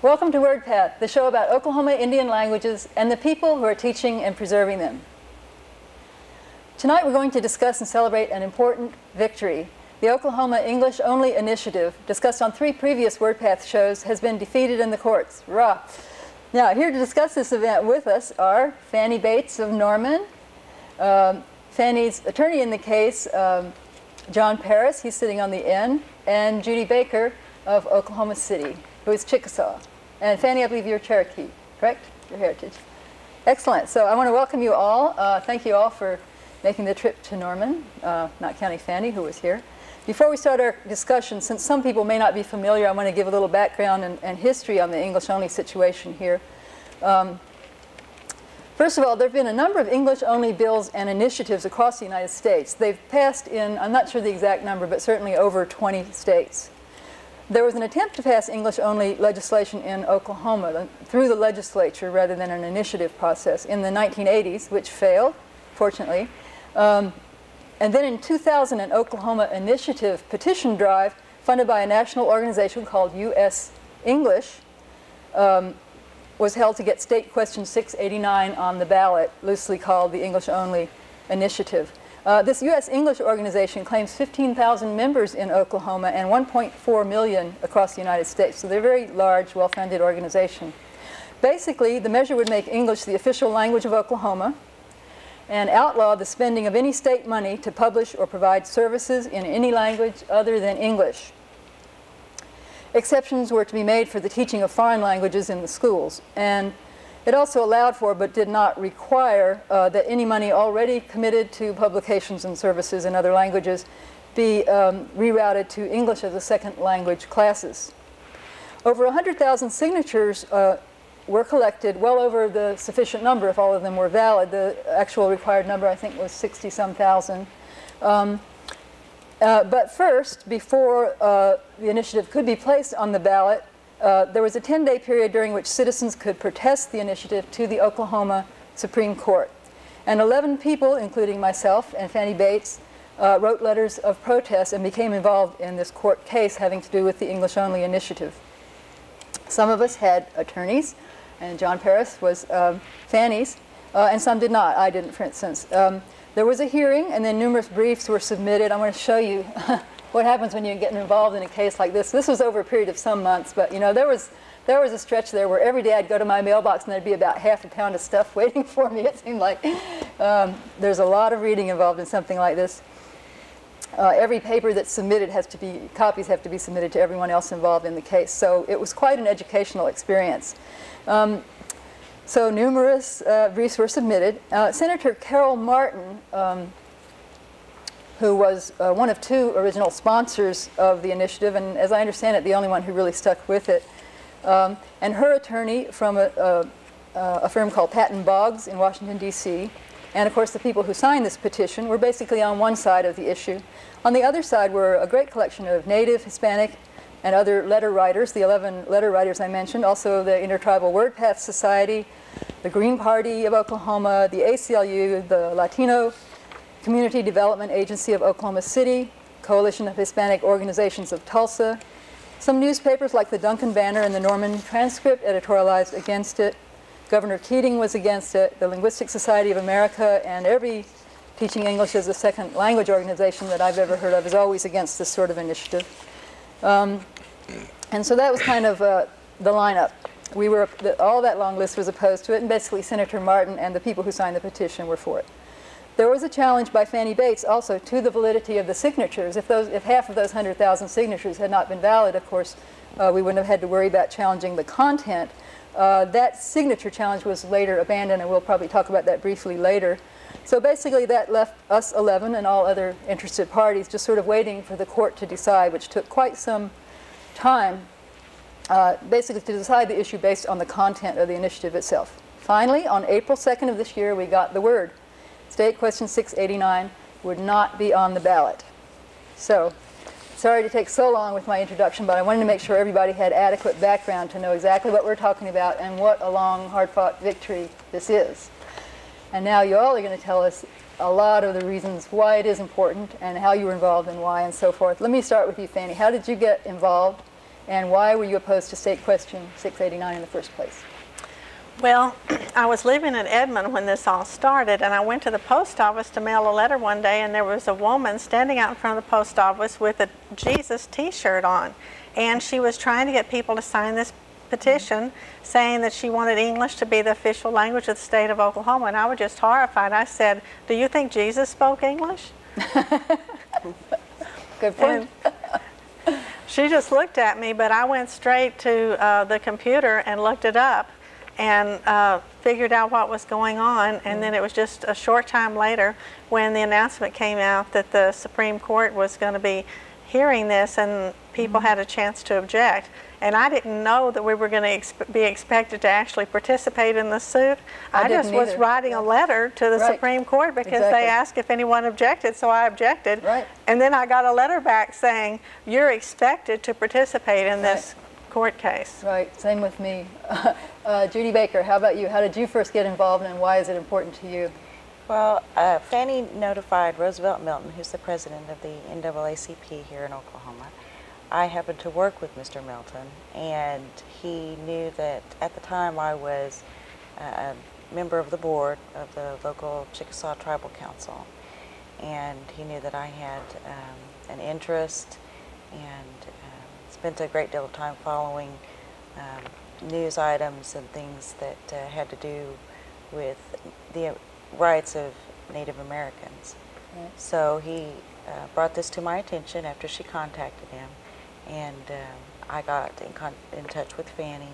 Welcome to WordPath, the show about Oklahoma Indian languages and the people who are teaching and preserving them. Tonight we're going to discuss and celebrate an important victory. The Oklahoma English Only Initiative, discussed on 3 previous WordPath shows, has been defeated in the courts. Rah! Now, here to discuss this event with us are Fannie Bates of Norman, Fannie's attorney in the case, John Parris, he's sitting on the end, and Judy Baker of Oklahoma City, who is Chickasaw. And Fannie, I believe you're Cherokee, correct? Your heritage. Excellent. So I want to welcome you all. Thank you all for making the trip to Norman, not counting Fannie, who was here. Before we start our discussion, since some people may not be familiar, I want to give a little background and history on the English-only situation here. First of all, there have been a number of English-only bills and initiatives across the United States. They've passed in, I'm not sure the exact number, but certainly over 20 states. There was an attempt to pass English-only legislation in Oklahoma through the legislature rather than an initiative process in the 1980s, which failed, fortunately. And then in 2000, an Oklahoma initiative petition drive funded by a national organization called US English was held to get State Question 689 on the ballot, loosely called the English Only Initiative. This US English organization claims 15,000 members in Oklahoma and 1.4 million across the United States. So they're a very large, well-funded organization. Basically, the measure would make English the official language of Oklahoma and outlaw the spending of any state money to publish or provide services in any language other than English. Exceptions were to be made for the teaching of foreign languages in the schools, and it also allowed for, but did not require, that any money already committed to publications and services in other languages be rerouted to English as a second language classes. Over 100,000 signatures were collected, well over the sufficient number if all of them were valid. The actual required number, I think, was 60-some thousand. But first, before the initiative could be placed on the ballot, there was a 10-day period during which citizens could protest the initiative to the Oklahoma Supreme Court. And 11 people, including myself and Fannie Bates, wrote letters of protest and became involved in this court case having to do with the English Only Initiative. Some of us had attorneys, and John Parris was Fannie's, and some did not. I didn't, for instance. There was a hearing, and then numerous briefs were submitted. I want to show you what happens when you're getting involved in a case like this. This was over a period of some months, but you know, there was a stretch there where every day I'd go to my mailbox and there'd be about half a pound of stuff waiting for me. It seemed like there's a lot of reading involved in something like this. Every paper that's submitted has to be, copies have to be submitted to everyone else involved in the case. So it was quite an educational experience. So numerous briefs were submitted. Senator Carol Martin, who was one of 2 original sponsors of the initiative, and as I understand it, the only one who really stuck with it, and her attorney from a firm called Patton Boggs in Washington, D.C., and of course the people who signed this petition were basically on one side of the issue. On the other side were a great collection of Native, Hispanic, and other letter writers, the 11 letter writers I mentioned, also the Intertribal WordPath Society, the Green Party of Oklahoma, the ACLU, the Latino Community Development Agency of Oklahoma City, Coalition of Hispanic Organizations of Tulsa. Some newspapers like the Duncan Banner and the Norman Transcript editorialized against it. Governor Keating was against it, the Linguistic Society of America, and every teaching English as a second language organization that I've ever heard of is always against this sort of initiative. And so that was kind of the lineup. We were, all that long list was opposed to it, and basically Senator Martin and the people who signed the petition were for it. There was a challenge by Fannie Bates also to the validity of the signatures. If half of those 100,000 signatures had not been valid, of course, we wouldn't have had to worry about challenging the content. That signature challenge was later abandoned, and we'll probably talk about that briefly later. So basically that left us 11 and all other interested parties just sort of waiting for the court to decide, which took quite some time, basically to decide the issue based on the content of the initiative itself. Finally, on April 2nd of this year, we got the word. State Question 689 would not be on the ballot. So, sorry to take so long with my introduction, but I wanted to make sure everybody had adequate background to know exactly what we're talking about and what a long, hard-fought victory this is. And now you all are going to tell us a lot of the reasons why it is important and how you were involved and why and so forth. Let me start with you, Fannie. How did you get involved And why were you opposed to State Question 689 in the first place? Well, I was living in Edmond when this all started, and I went to the post office to mail a letter one day, and there was a woman standing out in front of the post office with a Jesus t-shirt on, and she was trying to get people to sign this petition saying that she wanted English to be the official language of the state of Oklahoma, and I was just horrified. I said, "Do you think Jesus spoke English?" Good point. And she just looked at me, but I went straight to the computer and looked it up and figured out what was going on, and then it was just a short time later when the announcement came out that the Supreme Court was going to be hearing this and people had a chance to object. And I didn't know that we were going to be expected to actually participate in the suit. I just was writing a letter to the Supreme Court because they asked if anyone objected, so I objected. And then I got a letter back saying, "You're expected to participate in this court case." Same with me. Judy Baker, how about you? How did you first get involved, and why is it important to you? Well, Fannie notified Roosevelt Milton, who's the president of the NAACP here in Oklahoma. I happened to work with Mr. Milton, and he knew that at the time I was a member of the board of the local Chickasaw Tribal Council, and he knew that I had an interest and spent a great deal of time following news items and things that had to do with the rights of Native Americans. So he brought this to my attention after she contacted him. And I got in touch with Fannie,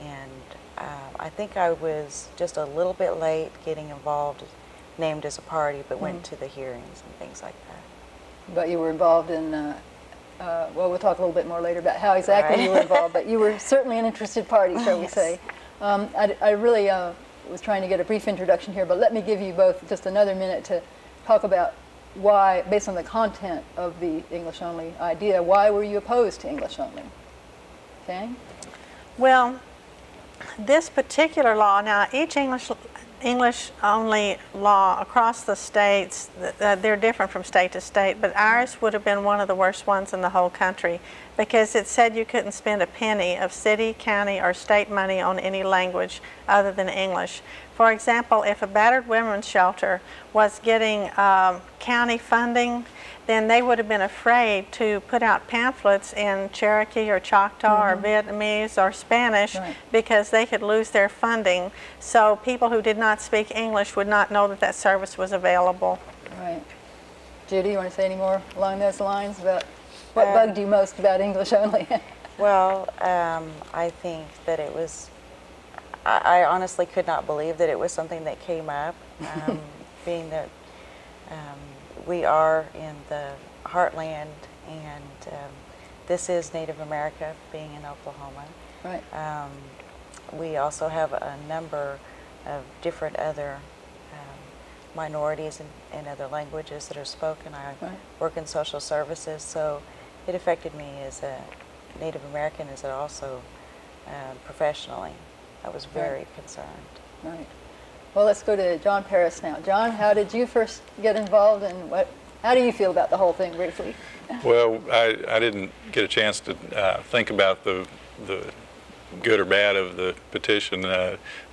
and I think I was just a little bit late getting involved, named as a party, but went to the hearings and things like that. But you were involved in, well, we'll talk a little bit more later about how exactly you were involved, but you were certainly an interested party, shall we say. I really was trying to get a brief introduction here, but let me give you both just another minute to talk about why, based on the content of the English-only idea, why were you opposed to English-only? Okay. Well, this particular law, now each English-only law across the states, they're different from state to state, but ours would have been one of the worst ones in the whole country because it said you couldn't spend a penny of city, county, or state money on any language other than English. For example, if a battered women's shelter was getting county funding, then they would have been afraid to put out pamphlets in Cherokee or Choctaw or Vietnamese or Spanish because they could lose their funding. So people who did not speak English would not know that that service was available. Judy, you want to say any more along those lines about what bugged you most about English only? Well, I think that it was, I honestly could not believe that it was something that came up, being that we are in the heartland, and this is Native America, being in Oklahoma. We also have a number of different other minorities and other languages that are spoken. I work in social services, so it affected me as a Native American, as it also professionally. I was very concerned. Well, let's go to John Parris now. John, how did you first get involved, and how do you feel about the whole thing briefly? Well, I didn't get a chance to think about the good or bad of the petition.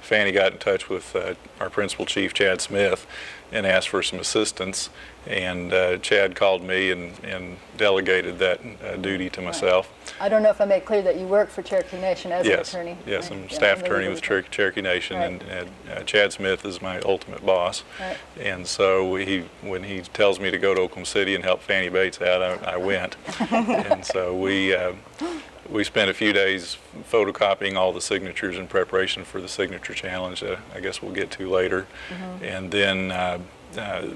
Fannie got in touch with our principal chief, Chad Smith, and asked for some assistance. And Chad called me and delegated that duty to myself. I don't know if I made clear that you work for Cherokee Nation as an attorney. Yes, I'm staff attorney with Cherokee Nation, and Chad Smith is my ultimate boss. And so he, when he tells me to go to Oklahoma City and help Fannie Bates out, I went. And so we spent a few days photocopying all the signatures in preparation for the signature challenge that I guess we'll get to later. And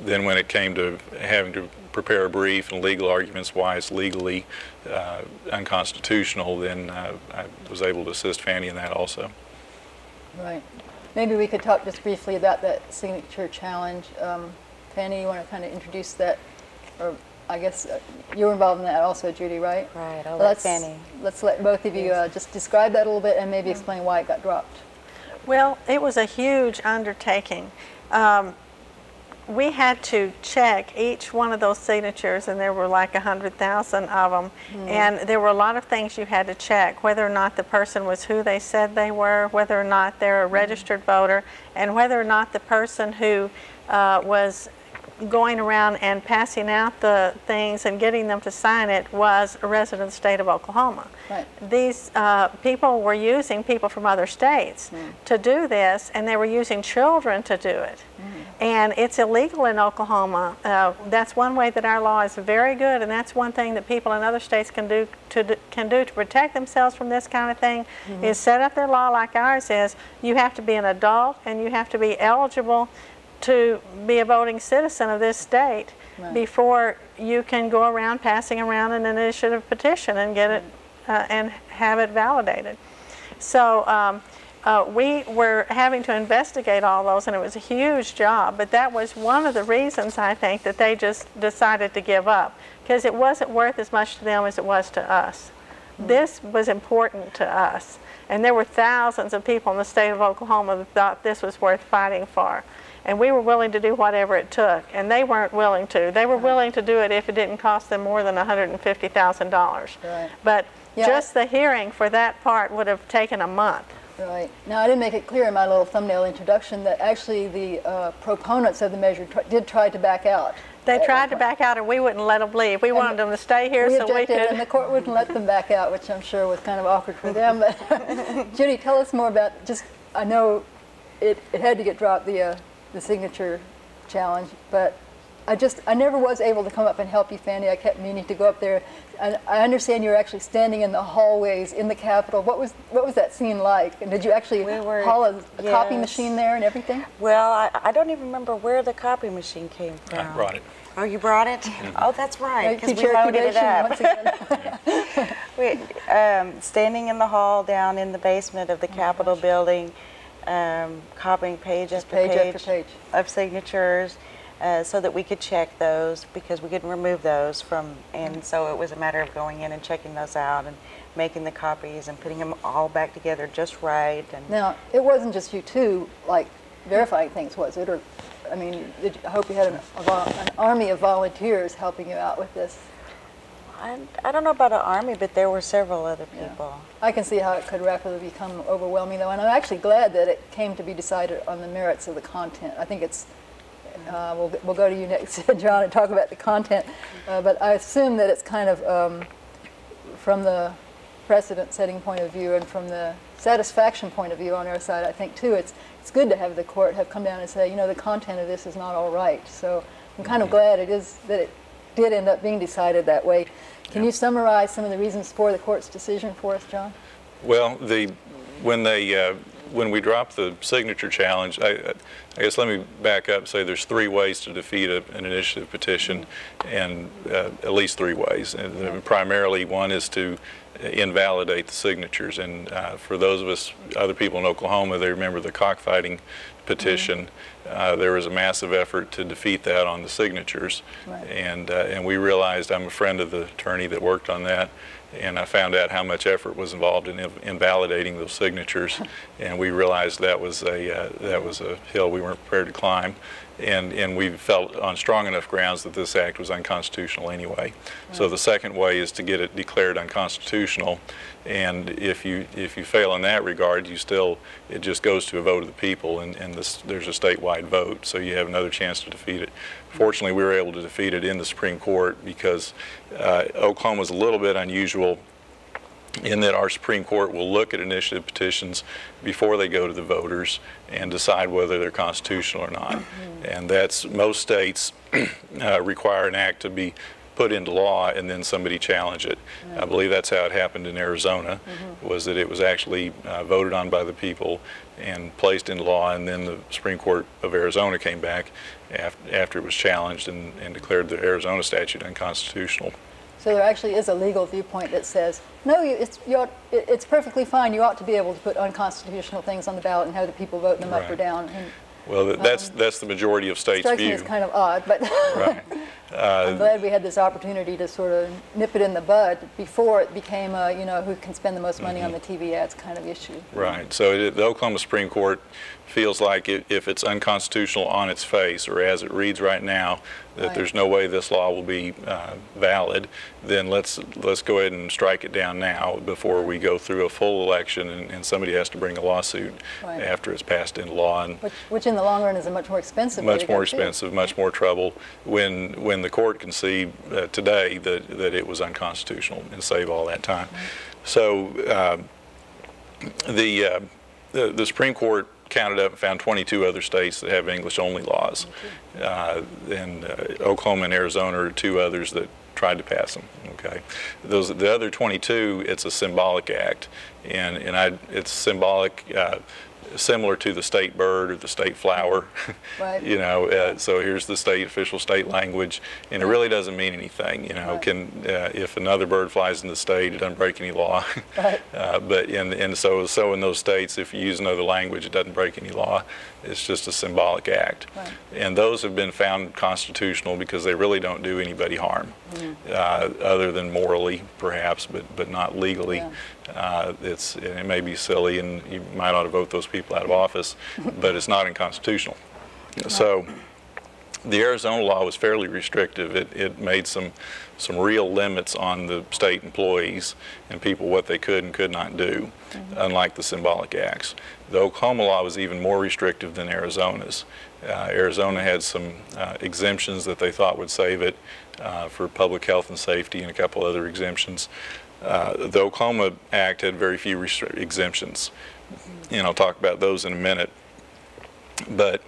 then when it came to having to prepare a brief and legal arguments why it's legally unconstitutional, then I was able to assist Fannie in that also. Maybe we could talk just briefly about that signature challenge. Fannie, you want to kind of introduce that, or I guess you were involved in that also, Judy, right? I'll let Fannie. Let's let both of you just describe that a little bit and maybe explain why it got dropped. Well, it was a huge undertaking. we had to check each one of those signatures, and there were like 100,000 of them. Mm-hmm. And there were a lot of things you had to check, whether or not the person was who they said they were, whether or not they're a registered voter, and whether or not the person who was going around and passing out the things and getting them to sign it was a resident of the state of Oklahoma. Right. These people were using people from other states to do this, and they were using children to do it. And it's illegal in Oklahoma. That's one way that our law is very good, and that's one thing that people in other states can do to protect themselves from this kind of thing, is set up their law like ours is. You have to be an adult, and you have to be eligible to be a voting citizen of this state before you can go around passing around an initiative petition and get it and have it validated. So. We were having to investigate all those, and it was a huge job, but that was one of the reasons, I think, that they just decided to give up, because it wasn't worth as much to them as it was to us. This was important to us, and there were thousands of people in the state of Oklahoma that thought this was worth fighting for, and we were willing to do whatever it took, and they weren't willing to. They were willing to do it if it didn't cost them more than $150,000. Right. But just the hearing for that part would have taken a month. Right. Now, I didn't make it clear in my little thumbnail introduction that actually the proponents of the measure did try to back out. They tried to back out, and we wouldn't let them leave. We wanted them to stay here so we could. And the court wouldn't let them back out, which I'm sure was kind of awkward for them. But Judy, tell us more about just, I know it had to get dropped, the signature challenge, but I never was able to come up and help you, Fannie. I kept meaning to go up there. And I understand you were actually standing in the hallways in the Capitol. What was that scene like? And did you actually haul a copy machine there and everything? Well, I don't even remember where the copy machine came from. I brought it. Oh, you brought it? Mm-hmm. Oh, that's right, because we loaded it up. Standing in the hall down in the basement of the Capitol building, copying page after page of signatures. So that we could check those, because we couldn't remove those from, and so it was a matter of going in and checking those out and making the copies and putting them all back together just right. And now, it wasn't just you two, like, verifying things, was it? Or, I mean, I hope you had an army of volunteers helping you out with this. I don't know about an army, but there were several other people. Yeah. I can see how it could rapidly become overwhelming, though, and I'm actually glad that it came to be decided on the merits of the content. I think it's we'll go to you next, John, and talk about the content. But I assume that it's kind of from the precedent-setting point of view and from the satisfaction point of view on our side, I think, too, it's good to have the court have come down and say, you know, the content of this is not all right. So I'm kind of glad that it did end up being decided that way. Can you summarize some of the reasons for the court's decision for us, John? Well, when we dropped the signature challenge, I guess let me back up and say there's three ways to defeat an initiative petition, and at least three ways. And primarily, one is to invalidate the signatures. And for those of us, other people in Oklahoma, they remember the cockfighting petition. There was a massive effort to defeat that on the signatures. Right. And we realized, I'm a friend of the attorney that worked on that, and I found out how much effort was involved in invalidating those signatures, and we realized that was a hill we weren't prepared to climb, and we felt on strong enough grounds that this act was unconstitutional anyway. Right. So the second way is to get it declared unconstitutional, and if you fail in that regard, it just goes to a vote of the people, and there's a statewide vote, so you have another chance to defeat it. Fortunately, we were able to defeat it in the Supreme Court, because Oklahoma's a little bit unusual in that our Supreme Court will look at initiative petitions before they go to the voters and decide whether they're constitutional or not. And that's, most states require an act to be put into law and then somebody challenge it. I believe that's how it happened in Arizona, was that it was actually voted on by the people and placed in law, and then the Supreme Court of Arizona came back after it was challenged and declared the Arizona statute unconstitutional. So there actually is a legal viewpoint that says, no, it's perfectly fine. You ought to be able to put unconstitutional things on the ballot and have the people vote them up or down. And Well, that's the majority of states' view. Strikes me as kind of odd, but right. I'm glad we had this opportunity to sort of nip it in the bud before it became a, you know, who can spend the most money on the TV ads kind of issue. Right. So the Oklahoma Supreme Court feels like if it's unconstitutional on its face, or as it reads right now, that there's no way this law will be valid, then let's go ahead and strike it down now before we go through a full election and somebody has to bring a lawsuit after it's passed into law. And which in the long run is a much more expensive. Much more expensive, much more trouble when the court can see today that it was unconstitutional and save all that time. So the Supreme Court counted up and found 22 other states that have English-only laws. And Oklahoma and Arizona are two others that tried to pass them. Okay, the other 22, it's a symbolic act, and it's symbolic, similar to the state bird or the state flower. You know, so here's the official state language, and it really doesn't mean anything. You know, if another bird flies in the state, it doesn't break any law. But so in those states, if you use another language, it doesn't break any law. It's just a symbolic act. And those have been found constitutional because they really don't do anybody harm, other than morally, perhaps, but not legally. It may be silly, and you might ought to vote those people out of office, but it's not unconstitutional. So the Arizona law was fairly restrictive. It made some real limits on the state employees and people what they could and could not do, unlike the symbolic acts. The Oklahoma law was even more restrictive than Arizona's. Arizona had some exemptions that they thought would save it for public health and safety, and a couple other exemptions. The Oklahoma Act had very few exemptions, and I'll talk about those in a minute. But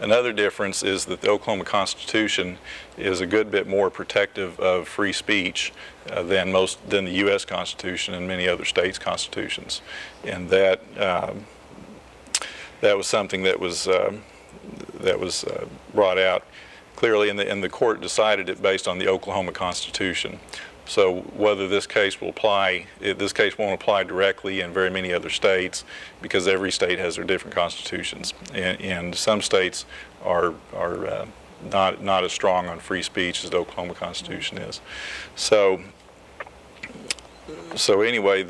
another difference is that the Oklahoma Constitution is a good bit more protective of free speech than the U.S. Constitution and many other states' constitutions, and that was something that was brought out clearly, and the court decided it based on the Oklahoma Constitution. So whether this case will apply, this case won't apply directly in very many other states because every state has their different constitutions, and some states are not as strong on free speech as the Oklahoma Constitution is. So anyway,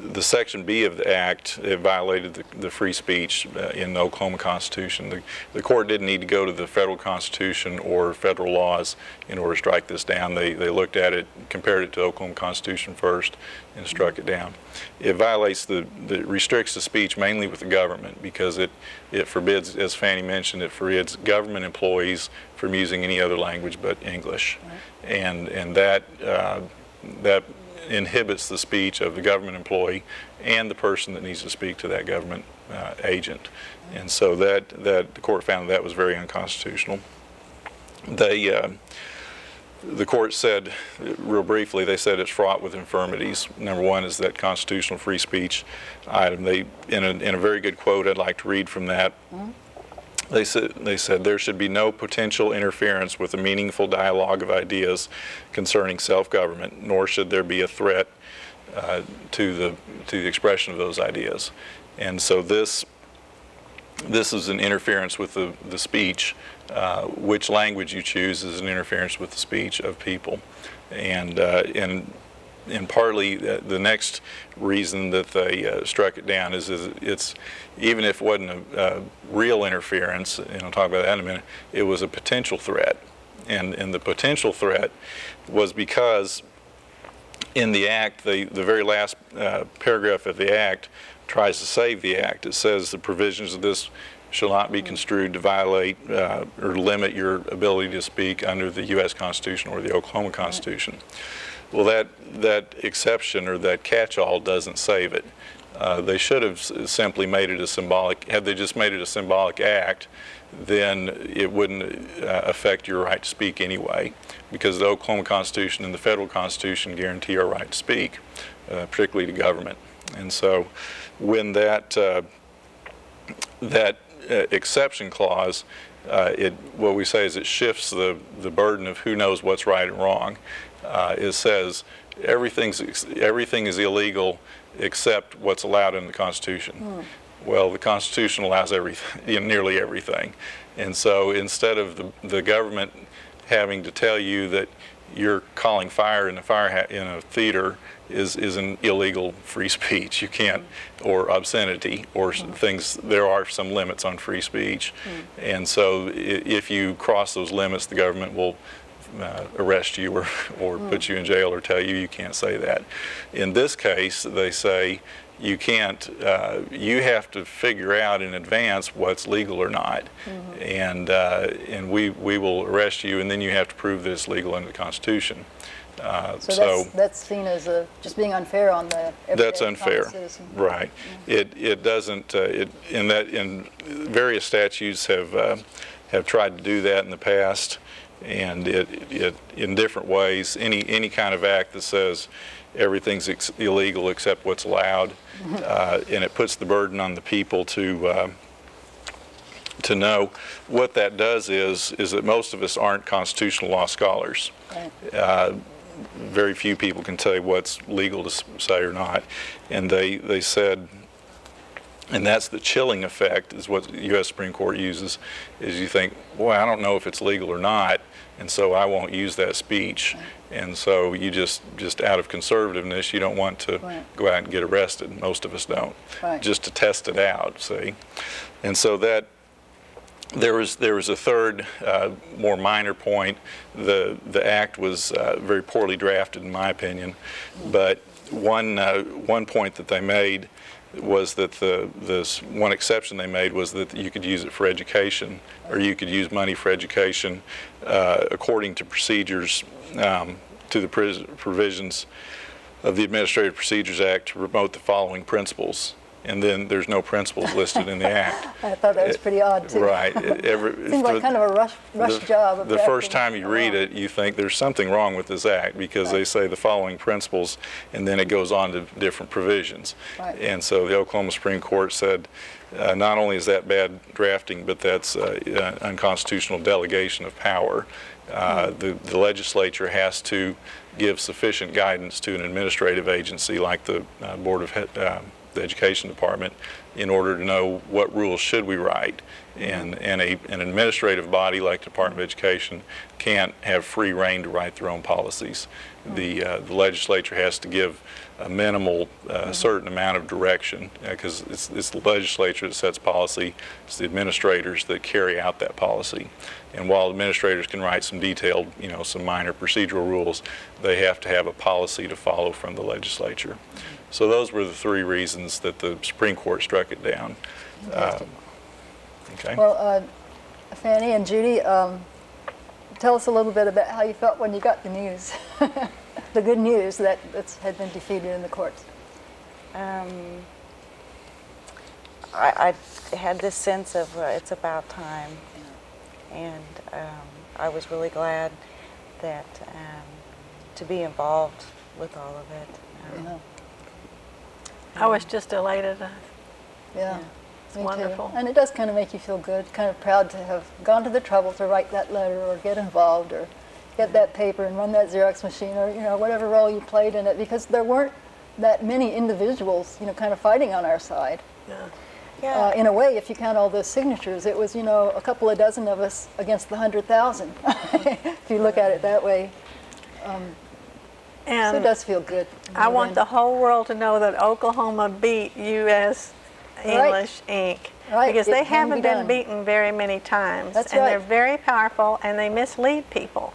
the Section B of the Act, it violated the free speech in the Oklahoma Constitution. The court didn't need to go to the federal constitution or federal laws in order to strike this down. They looked at it, compared it to the Oklahoma Constitution first, and struck it down. It violates it restricts the speech mainly with the government because it forbids, as Fannie mentioned, it forbids government employees from using any other language but English. And that inhibits the speech of the government employee and the person that needs to speak to that government agent, and so that the court found that was very unconstitutional. The court said, real briefly, they said it's fraught with infirmities. Number one is that constitutional free speech item. They, in a very good quote, I'd like to read from that. They said there should be no potential interference with a meaningful dialogue of ideas concerning self-government, nor should there be a threat to the expression of those ideas. And so this is an interference with the speech. Which language you choose is an interference with the speech of people, and partly the next reason that they struck it down is it's, even if it wasn't a real interference, and I'll talk about that in a minute, it was a potential threat. And the potential threat was because in the Act, the very last paragraph of the Act tries to save the Act. It says the provisions of this shall not be construed to violate or limit your ability to speak under the U.S. Constitution or the Oklahoma Constitution. Well, that exception or that catch-all doesn't save it. They should have simply made it a symbolic. Had they just made it a symbolic act, then it wouldn't affect your right to speak anyway, because the Oklahoma Constitution and the federal Constitution guarantee our right to speak, particularly to government. And so, when that exception clause. What we say is it shifts the burden of who knows what's right and wrong. It says everything is illegal except what's allowed in the Constitution. Well, the Constitution allows everything, nearly everything. And so instead of the government having to tell you that you're calling fire in a theater is an illegal free speech. You can't, or obscenity, or things. There are some limits on free speech, and so if you cross those limits, the government will arrest you or put you in jail or tell you you can't say that. In this case, they say you can't. You have to figure out in advance what's legal or not, and we will arrest you, and then you have to prove that it's legal under the Constitution. So that's seen as just being unfair on the everyday common citizen. Right? It doesn't. In various statutes have tried to do that in the past, and it in different ways. Any kind of act that says everything's illegal except what's allowed, and it puts the burden on the people to know. What that does is that most of us aren't constitutional law scholars. Very few people can tell you what's legal to say or not, and they said, and that's the chilling effect is what the U.S. Supreme Court uses, is you think, boy, I don't know if it's legal or not, and so I won't use that speech, and so you just out of conservativeness, you don't want to go out and get arrested. Most of us don't, just to test it out, see, and so that. There was a third, more minor point. The act was very poorly drafted, in my opinion. But one point that they made was that this one exception they made was that you could use it for education, or you could use money for education, according to procedures to the provisions of the Administrative Procedures Act to promote the following principles. And then there's no principles listed in the act. I thought that was pretty odd, too. Right. It seems like kind of a rush job. The first time you read it, you think there's something wrong with this act because they say the following principles, and then it goes on to different provisions. And so the Oklahoma Supreme Court said, not only is that bad drafting, but that's unconstitutional delegation of power. The legislature has to give sufficient guidance to an administrative agency like the Board of the Education Department in order to know what rules should we write, and an administrative body like the Department of Education can't have free reign to write their own policies. The legislature has to give a minimal certain amount of direction because it's the legislature that sets policy, it's the administrators that carry out that policy. And while administrators can write some detailed, some minor procedural rules, they have to have a policy to follow from the legislature. So those were the three reasons that the Supreme Court struck it down. Okay. Well, Fannie and Judy, tell us a little bit about how you felt when you got the news, the good news that it had been defeated in the courts. I had this sense of it's about time, and I was really glad that to be involved with all of it. I was just elated. Yeah. It's wonderful. Too. And it does kind of make you feel good, kind of proud to have gone to the trouble to write that letter or get involved or get that paper and run that Xerox machine or, whatever role you played in it, because there weren't that many individuals, kind of fighting on our side. Yeah. Yeah. In a way, if you count all those signatures, it was, a couple of dozen of us against the 100,000, if you look at it that way. And so it does feel good. I want the whole world to know that Oklahoma beat US English, Inc. Because they haven't been beaten very many times. And they're very powerful, and they mislead people.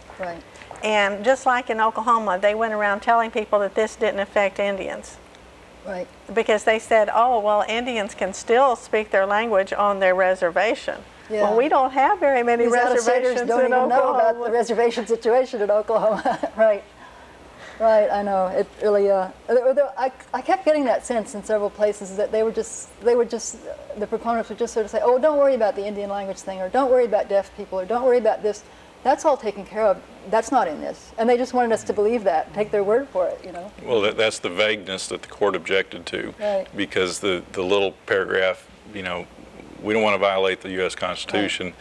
And just like in Oklahoma, they went around telling people that this didn't affect Indians. Because they said, oh, well, Indians can still speak their language on their reservation. Well, we don't have very many reservations in Oklahoma. These out-of-staters don't even know about the reservation situation in Oklahoma. Right, I know. It really. I kept getting that sense in several places that the proponents would just sort of say, "Oh, don't worry about the Indian language thing, or don't worry about deaf people, or don't worry about this. That's all taken care of. That's not in this." And they just wanted us to believe that, take their word for it, Well, that's the vagueness that the court objected to, because the little paragraph, we don't want to violate the U.S. Constitution.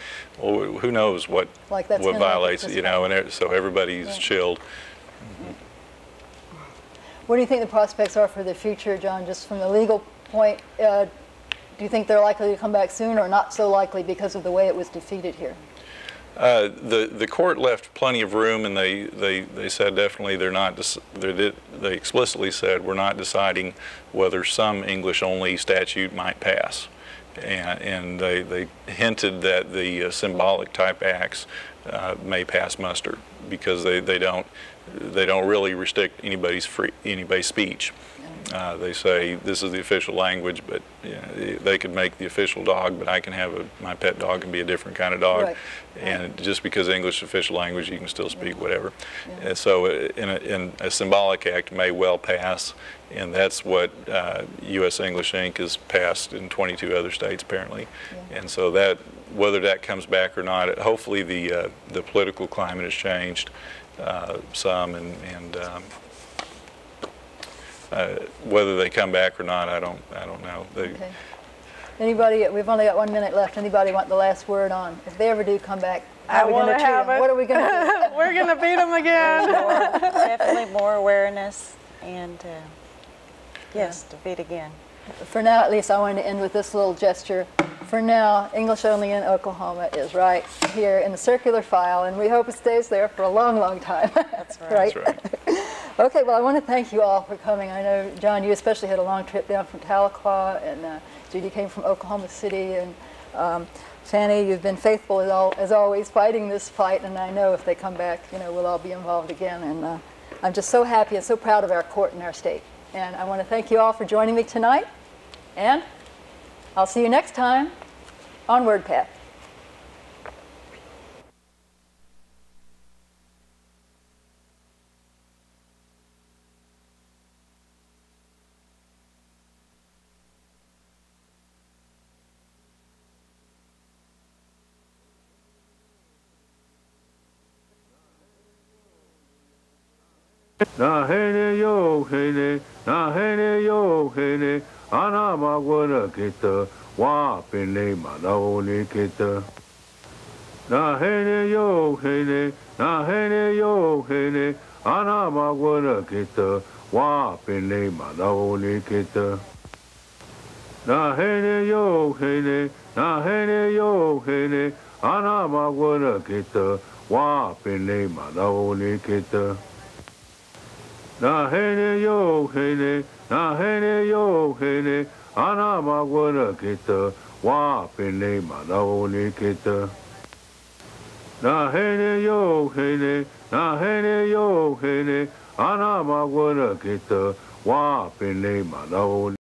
Well, who knows what violates it, And so everybody's chilled. What do you think the prospects are for the future, John, just from the legal point, Do you think they're likely to come back soon, or not so likely because of the way it was defeated here? The court left plenty of room, and they said definitely they're not. They explicitly said we're not deciding whether some English-only statute might pass, and they hinted that the symbolic type acts may pass muster because they don't really restrict anybody's speech. They say this is the official language, but they could make the official dog, but I can have my pet dog can be a different kind of dog. Right. And just because English is official language, you can still speak whatever. Yeah. And so in a symbolic act may well pass, and that's what US English Inc. has passed in 22 other states apparently. Yeah. And so that, whether that comes back or not, hopefully the political climate has changed some, and whether they come back or not, I don't know. Okay. Anybody? We've only got 1 minute left. Anybody want the last word on? If they ever do come back, how are we going to treat them? What are we going to do? We're going to beat them again. Definitely more awareness, and yes, defeat again. For now, at least, I wanted to end with this little gesture. For now, English Only in Oklahoma is right here in the circular file, and we hope it stays there for a long, long time. That's right. Right? That's right. Okay, well, I want to thank you all for coming. I know, John, you especially had a long trip down from Tahlequah, and Judy came from Oklahoma City, and Fannie, you've been faithful as always, fighting this fight, and I know if they come back, you know, we'll all be involved again, and I'm just so happy and so proud of our court and our state. And I want to thank you all for joining me tonight, and I'll see you next time on WordPath. Na hene yo hene, na hene yo hene, ana magwana kita, wapene manaone kita. Na hene yo hene, na hene yo hene, ana magwana kita, wapene manaone kita. Na hene yo hene, na hene yo hene, ana magwana kita, wapene manaone kita. Na hene yo hene, na hene yo hene, ana magwana kita, wapene manaone kita. Na hene yo hene, na hene yo hene, ana magwana kita, wapene manaone.